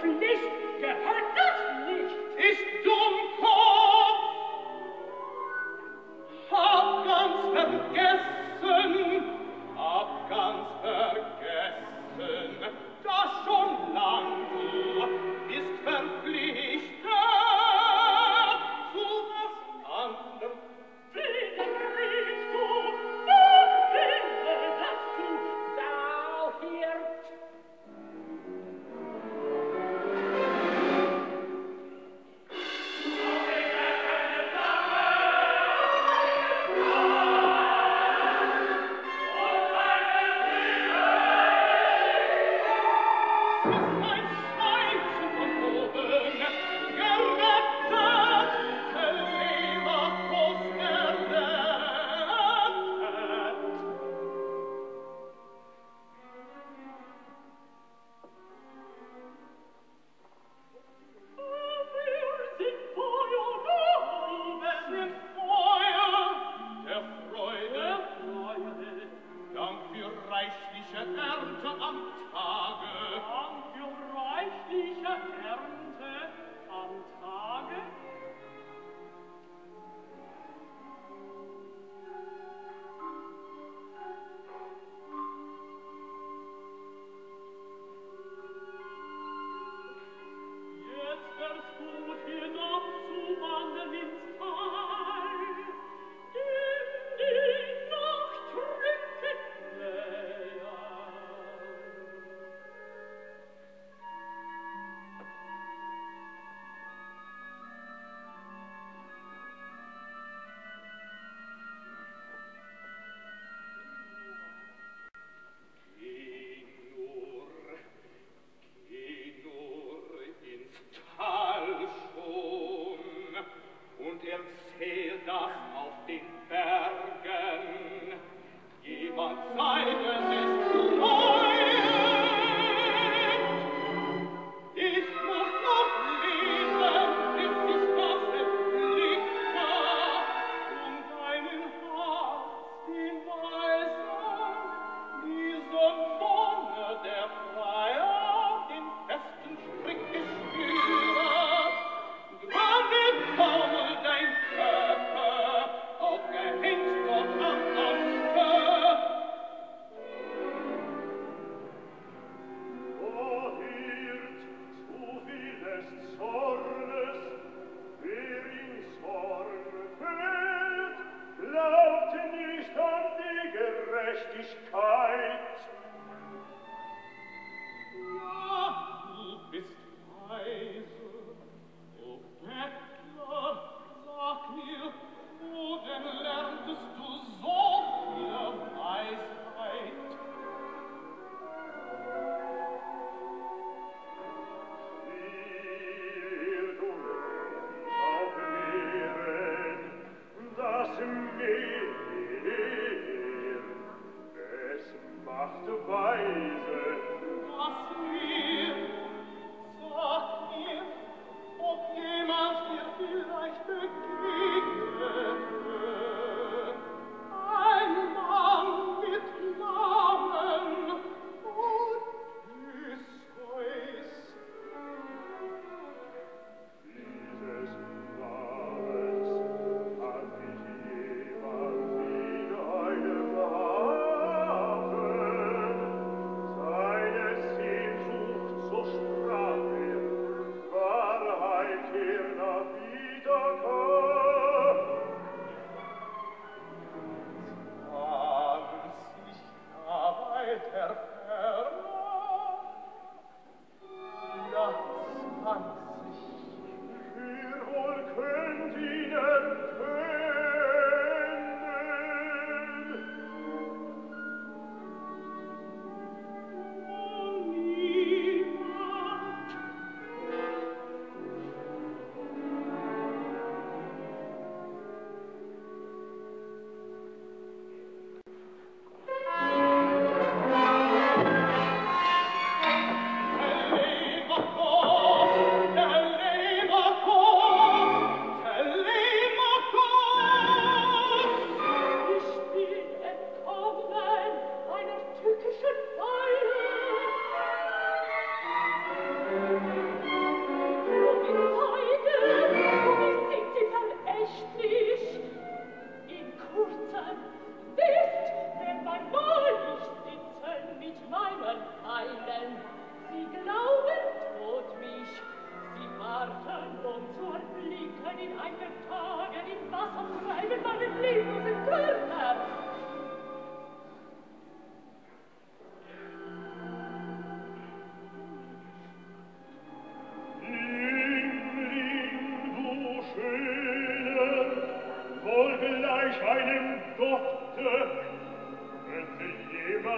Vielleicht, der hat das nicht. Ist Dummkopf. Hab ganz vergessen, dass schon lang du bist verpflichtet zu was anderem. Wen redest du? Von wem hast du Sauhirt?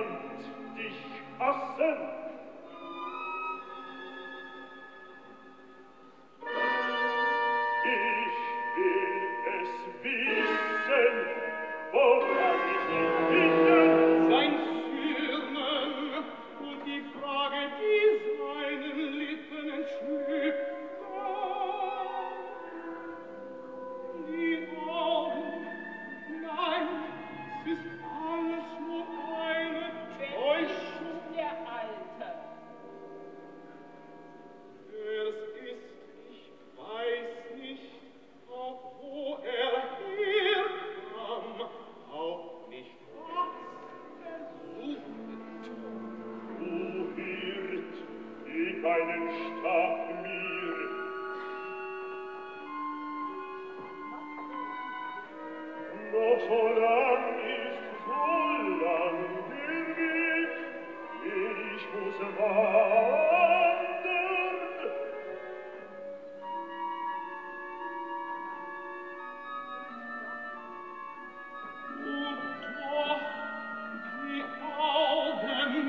niemand dich hassen. Ich will es wissen, wo kann ich ihn finden? Sein Firmen und die Frage, die seinen Lippen entschlüpft, die Augen, nein, es ist alles nur eine Täuschung. Der Alte. Wer es ist, ich weiß nicht, auch wo er herkam, auch nicht, was er suchte. Du Hirt, gib einen Stab mir. Noch so lang ist, so lang der Weg, den ich muss wandern. Und doch die Augen.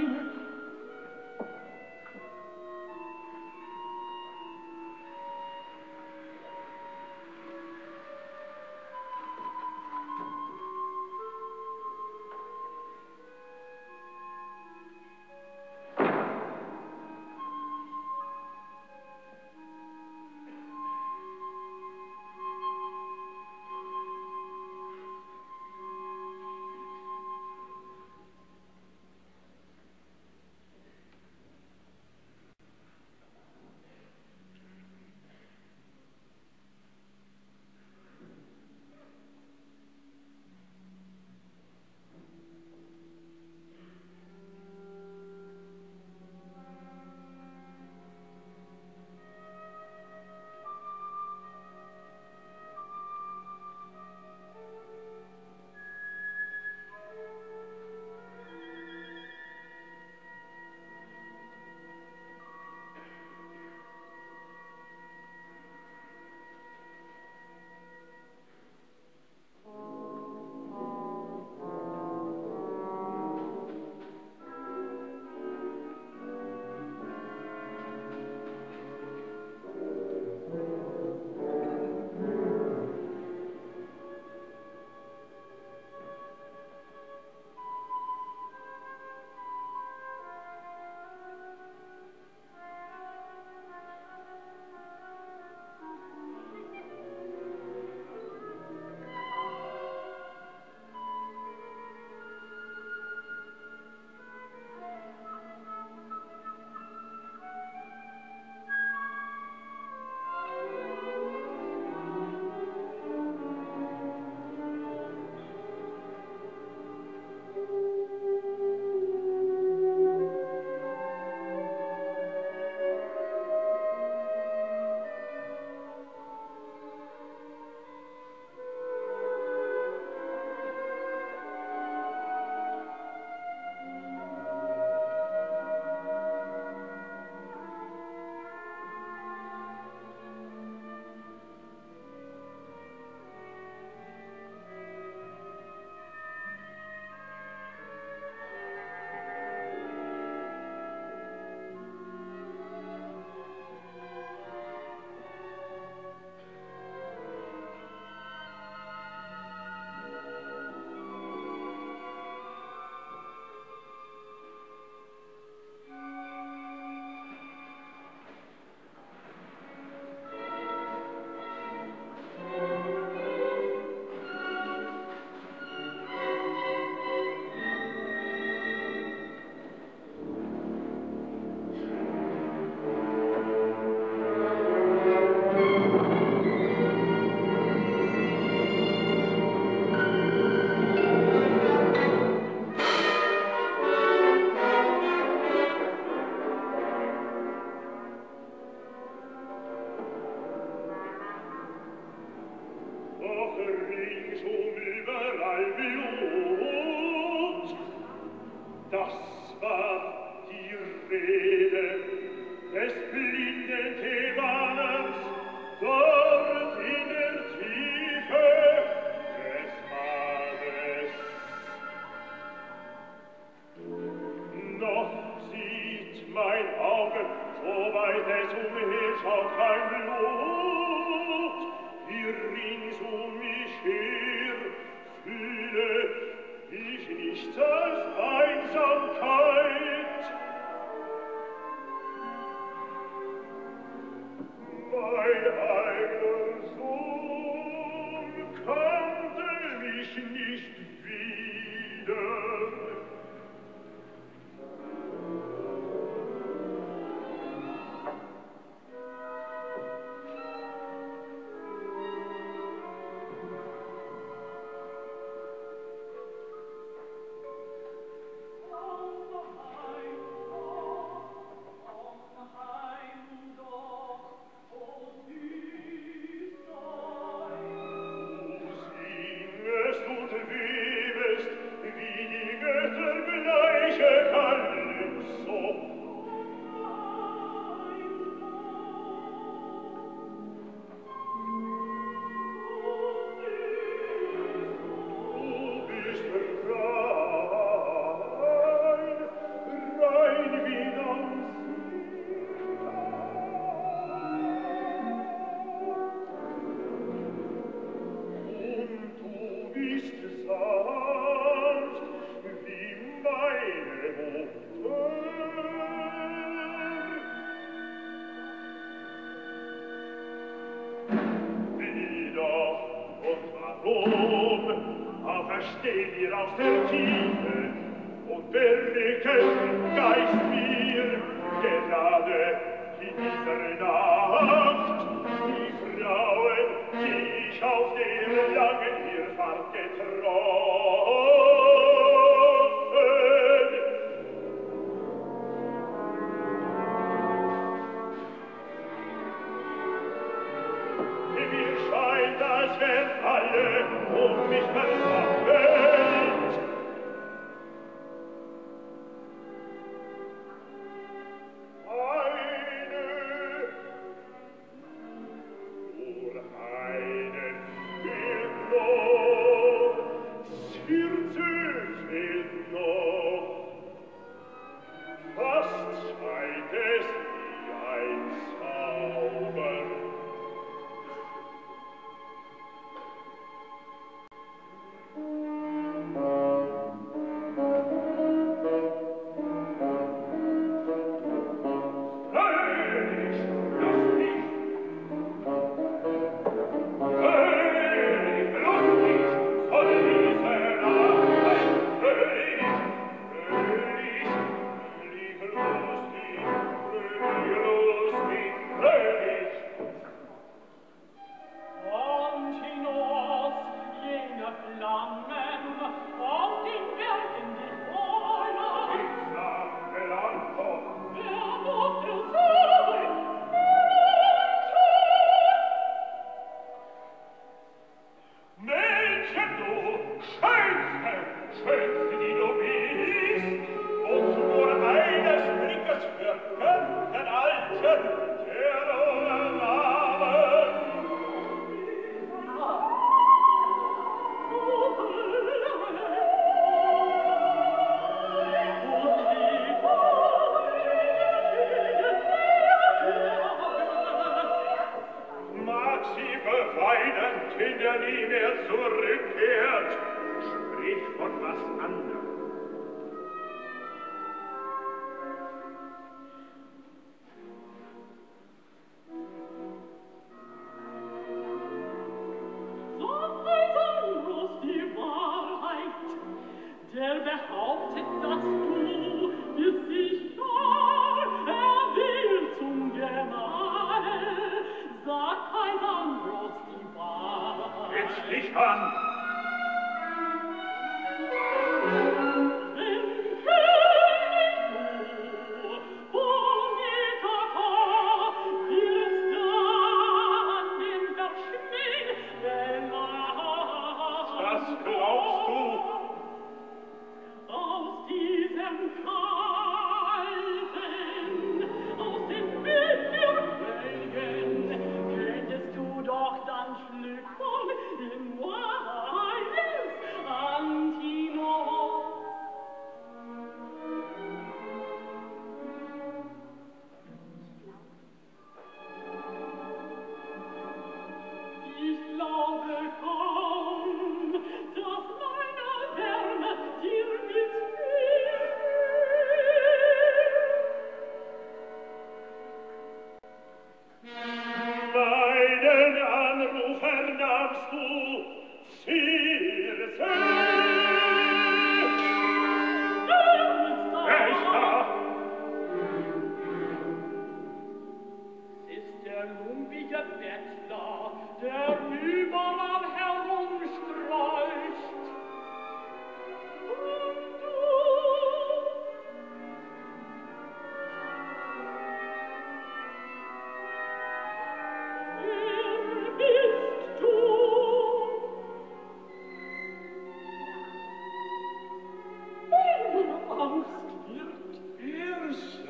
Thank you.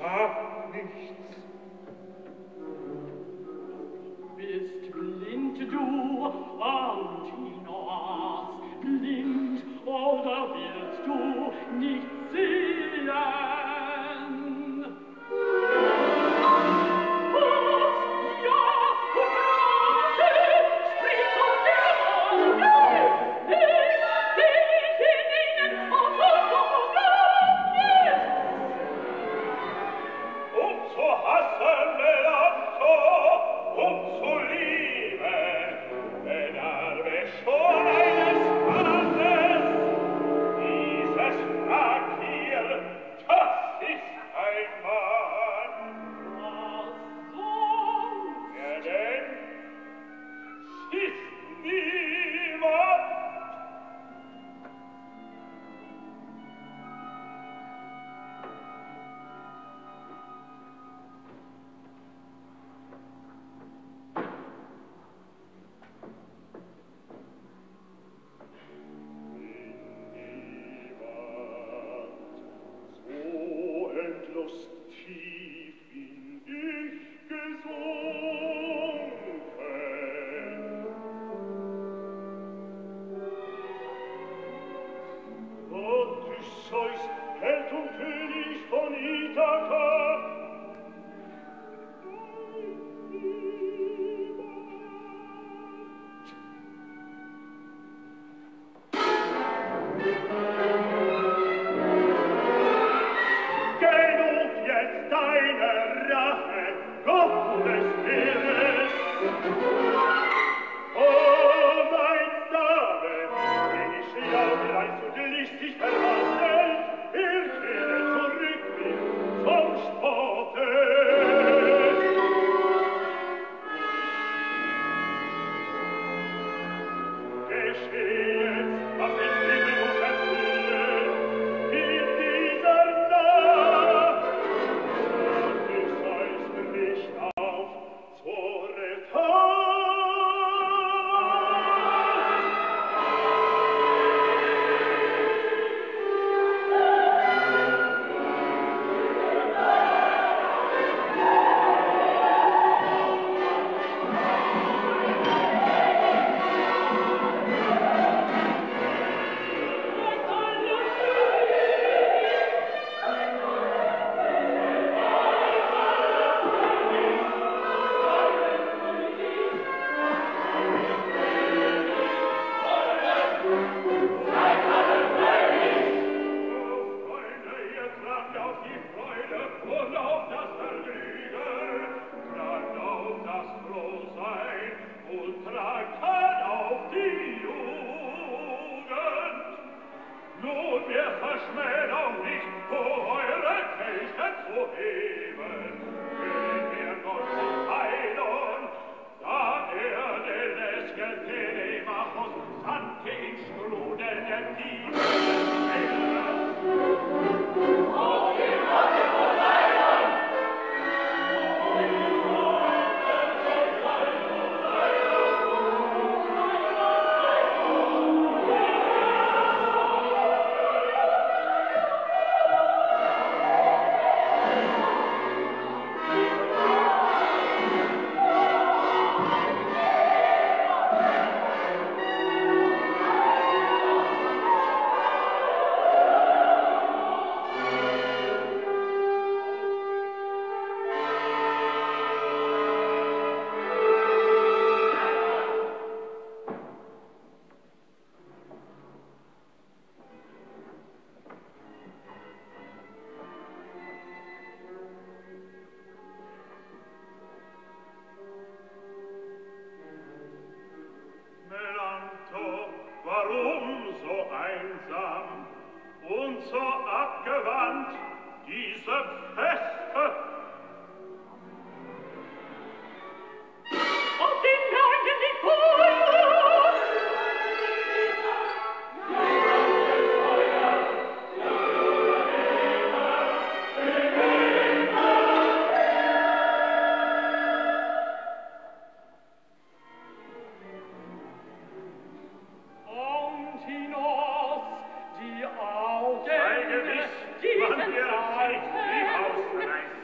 traf nichts. Bist blind du, Antinos, blind, oder willst du nicht sehen? Die Augen, die Zeit, die Ausreise.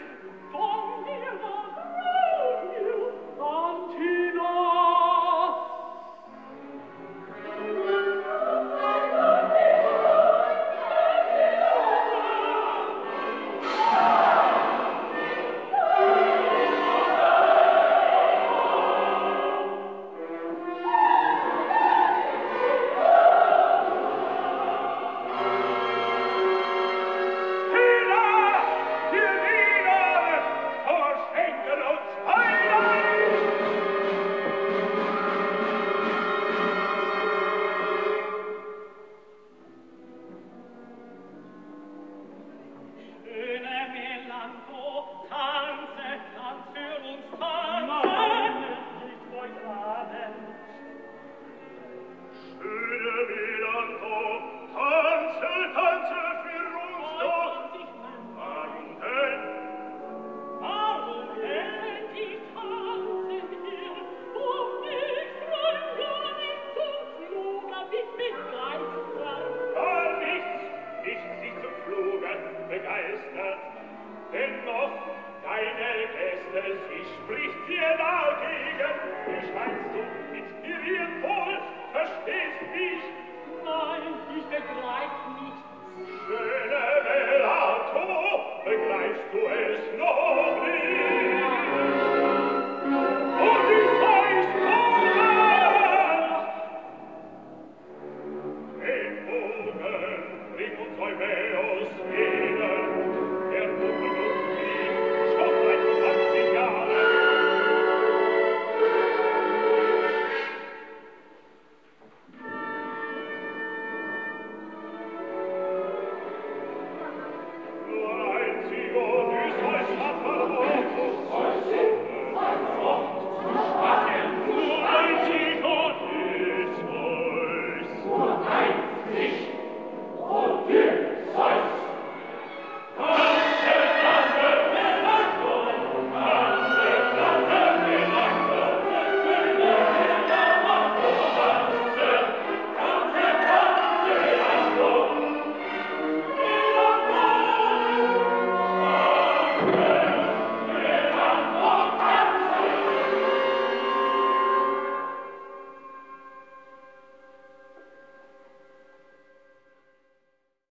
begeistert, dennoch deine Gäste, sie spricht dir dagegen, du scheinst so inspiriert wohl, verstehst mich? Nein, ich begreif nicht. Schöne Welt.